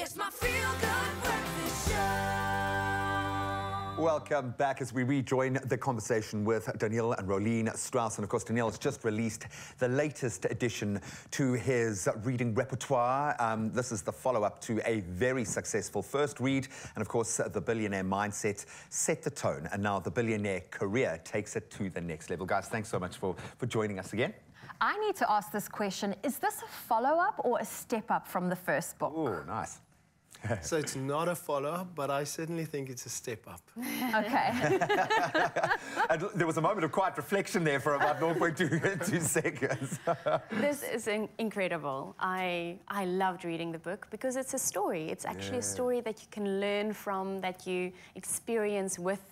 It's my feel-good breakfast show. Welcome back as we rejoin the conversation with Daniel and Rolene Strauss. And of course, Daniel has just released the latest addition to his reading repertoire. This is the follow-up to a very successful first read. And of course, The Billionaire Mindset set the tone. And now The Billionaire Career takes it to the next level. Guys, thanks so much for joining us again. I need to ask this question. Is this a follow-up or a step-up from the first book? Oh, nice. So it's not a follow-up, but I certainly think it's a step-up. Okay. And there was a moment of quiet reflection there for about 0.2 seconds. This is incredible. I loved reading the book because it's a story. It's actually a story that you can learn from, that you experience with,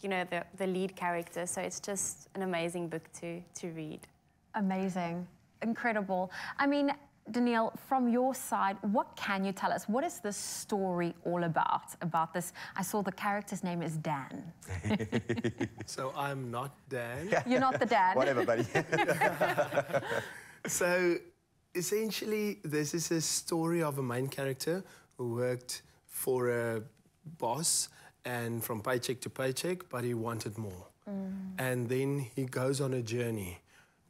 you know, the lead character. So it's just an amazing book to read. Amazing. Incredible. I mean, Daniel, from your side, what can you tell us? What is this story all about this? I saw the character's name is Dan. So I'm not Dan. You're not the Dan. Whatever, buddy. So essentially, this is a story of a main character who worked for a boss and from paycheck to paycheck, but he wanted more. And then he goes on a journey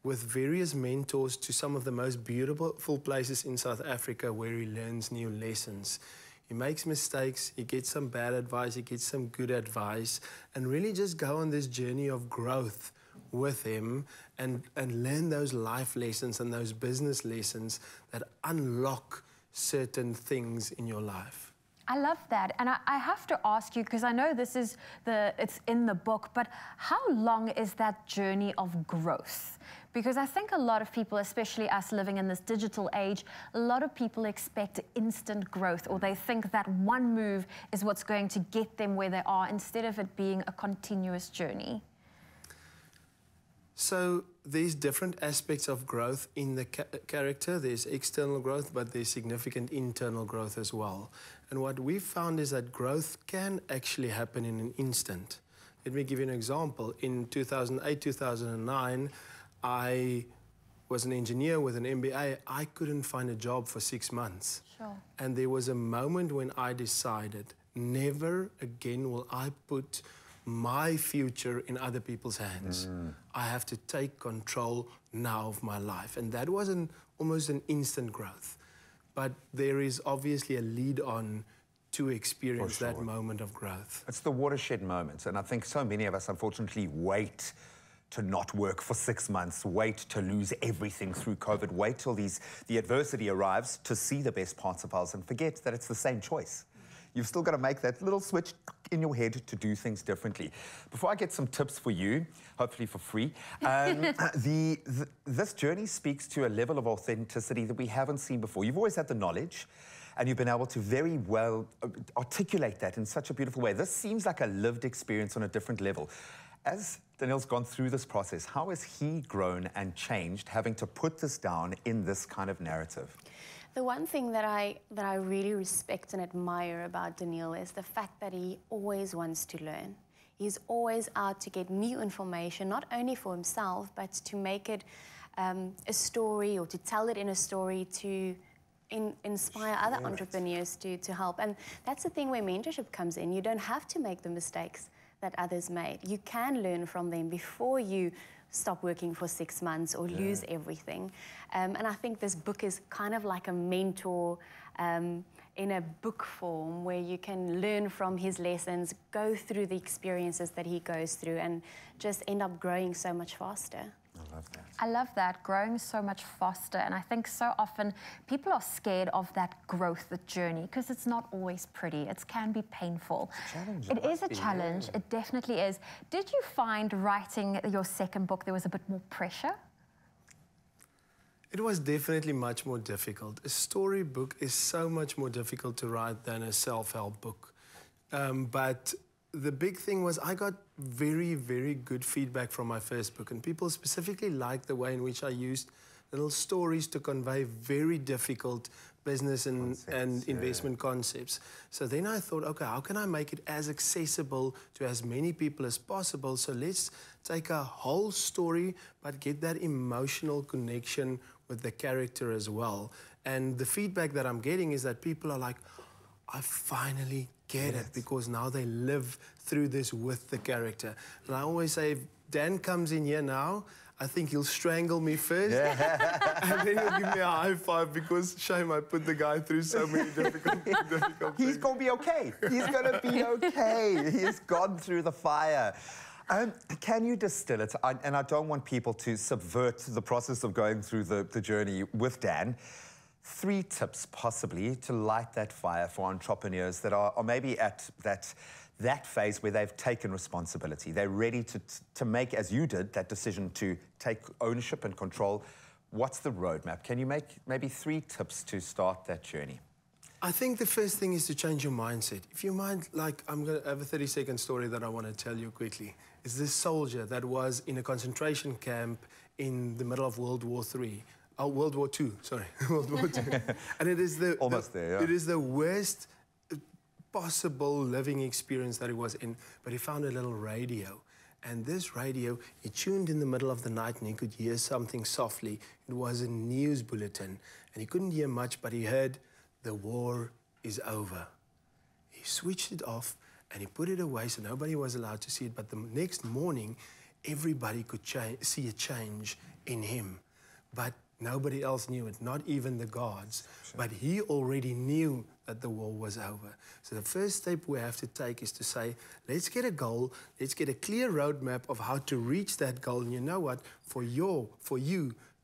with various mentors to some of the most beautiful places in South Africa where he learns new lessons. He makes mistakes, he gets some bad advice, he gets some good advice, and really just go on this journey of growth with him and learn those life lessons and those business lessons that unlock certain things in your life. I love that. And I have to ask you, because I know this is it's in the book, but how long is that journey of growth? Because I think a lot of people, especially us living in this digital age, a lot of people expect instant growth, or they think that one move is what's going to get them where they are, instead of it being a continuous journey. So there's different aspects of growth in the character. There's external growth, but there's significant internal growth as well. And what we've found is that growth can actually happen in an instant. Let me give you an example. In 2008, 2009, I was an engineer with an MBA. I couldn't find a job for 6 months. Sure. And there was a moment when I decided, never again will I put my future in other people's hands. I have to take control now of my life. And that was almost an instant growth. But there is obviously a lead on to experience that moment of growth. It's the watershed moments. And I think so many of us, unfortunately, wait to not work for 6 months, wait to lose everything through COVID, wait till the adversity arrives to see the best parts of ours and forget that it's the same choice. You've still got to make that little switch in your head to do things differently. Before I get some tips for you, hopefully for free, this journey speaks to a level of authenticity that we haven't seen before. You've always had the knowledge, and you've been able to very well articulate that in such a beautiful way. This seems like a lived experience on a different level. As Daniel's gone through this process, how has he grown and changed, having to put this down in this kind of narrative? The one thing that I really respect and admire about Daniel is the fact that he always wants to learn. He's always out to get new information, not only for himself, but to make it a story, or to tell it in a story to inspire other entrepreneurs to help. And that's the thing where mentorship comes in. You don't have to make the mistakes that others made. You can learn from them before you stop working for 6 months or lose everything. And I think this book is kind of like a mentor in a book form, where you can learn from his lessons, go through the experiences that he goes through, and just end up growing so much faster. I love that. I love that, growing so much faster. And I think so often people are scared of that growth, the journey, because it's not always pretty. It can be painful. It is a challenge. It definitely is. Did you find writing your second book, there was a bit more pressure? It was definitely much more difficult. A storybook is so much more difficult to write than a self-help book. But the big thing was I got very, very good feedback from my first book, and people specifically liked the way in which I used little stories to convey very difficult business and investment concepts. So then I thought, okay, how can I make it as accessible to as many people as possible? So let's take a whole story, but get that emotional connection with the character as well. And the feedback that I'm getting is that people are like, I finally get it, because now they live through this with the character. And I always say, if Dan comes in here now, I think he'll strangle me first, and then he'll give me a high five, because shame, I put the guy through so many difficult things. He's going to be okay. He's going to be okay. He's gone through the fire. Can you distill it? And I don't want people to subvert the process of going through the journey with Dan. 3 tips, possibly, to light that fire for entrepreneurs that are maybe at that phase where they've taken responsibility. They're ready to make, as you did, that decision to take ownership and control. What's the roadmap? Can you make maybe 3 tips to start that journey? I think the first thing is to change your mindset. If you mind, like, I'm going to have a 30-second story that I want to tell you quickly. It's this soldier that was in a concentration camp in the middle of World War II. And it is the it is the worst possible living experience that he was in. But he found a little radio, and this radio, he tuned in the middle of the night, and he could hear something softly. It was a news bulletin, and he couldn't hear much, but he heard, "The war is over." He switched it off and he put it away, so nobody was allowed to see it. But the next morning, everybody could see a change in him, but nobody else knew it, not even the guards. Sure. But he already knew that the war was over. So the first step we have to take is to say, let's get a goal, let's get a clear roadmap of how to reach that goal. And you know what? For you,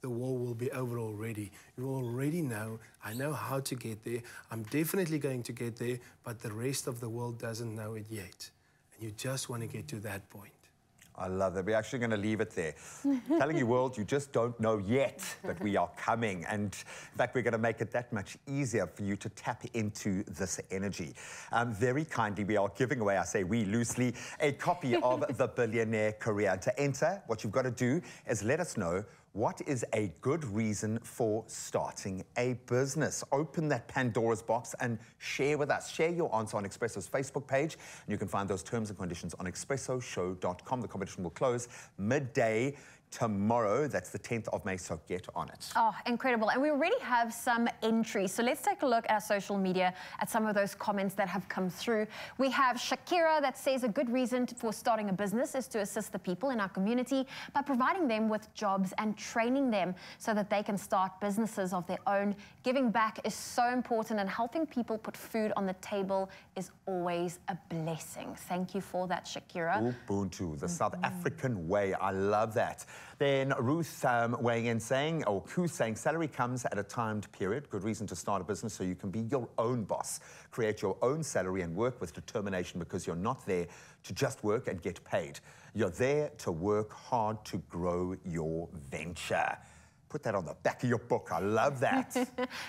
the war will be over already. You already know, I know how to get there. I'm definitely going to get there, but the rest of the world doesn't know it yet. And you just want to get to that point. I love that. We're actually going to leave it there. Telling you, world, you just don't know yet that we are coming. And in fact, we're going to make it that much easier for you to tap into this energy. Very kindly, we are giving away, I say we loosely, a copy of The Billionaire Career. To enter, what you've got to do is let us know, what is a good reason for starting a business? Open that Pandora's box and share with us. Share your answer on Expresso's Facebook page, and you can find those terms and conditions on expressoshow.com. The competition will close midday tomorrow. That's the 10th of May, so get on it. Oh, incredible. And we already have some entries. So let's take a look at our social media, at some of those comments that have come through. We have Shakira that says a good reason for starting a business is to assist the people in our community by providing them with jobs and training them so that they can start businesses of their own. Giving back is so important, and helping people put food on the table is always a blessing. Thank you for that, Shakira. Ubuntu, the South African way. I love that. Then Ruth weighing in saying, or Kuh saying, salary comes at a timed period. Good reason to start a business so you can be your own boss. Create your own salary and work with determination, because you're not there to just work and get paid. You're there to work hard to grow your venture. Put that on the back of your book. I love that.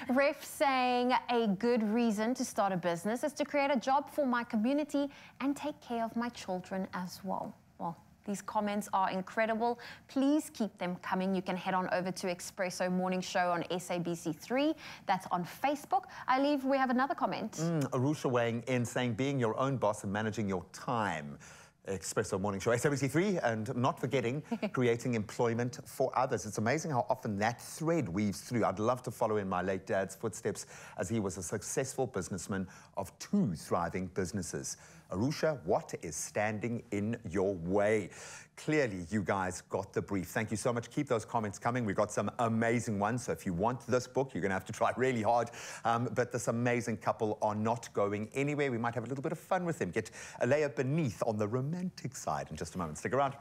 Ref saying a good reason to start a business is to create a job for my community and take care of my children as well. Well, these comments are incredible. Please keep them coming. You can head on over to Expresso Morning Show on SABC3. That's on Facebook. I believe we have another comment. Arusha weighing in saying being your own boss and managing your time. Expresso Morning Show, SABC3, and not forgetting creating employment for others. It's amazing how often that thread weaves through. I'd love to follow in my late dad's footsteps, as he was a successful businessman of 2 thriving businesses. Arusha, what is standing in your way? Clearly, you guys got the brief. Thank you so much. Keep those comments coming. We've got some amazing ones. So if you want this book, you're going to have to try really hard. But this amazing couple are not going anywhere. We might have a little bit of fun with them. Get a layer beneath on the romantic side in just a moment. Stick around.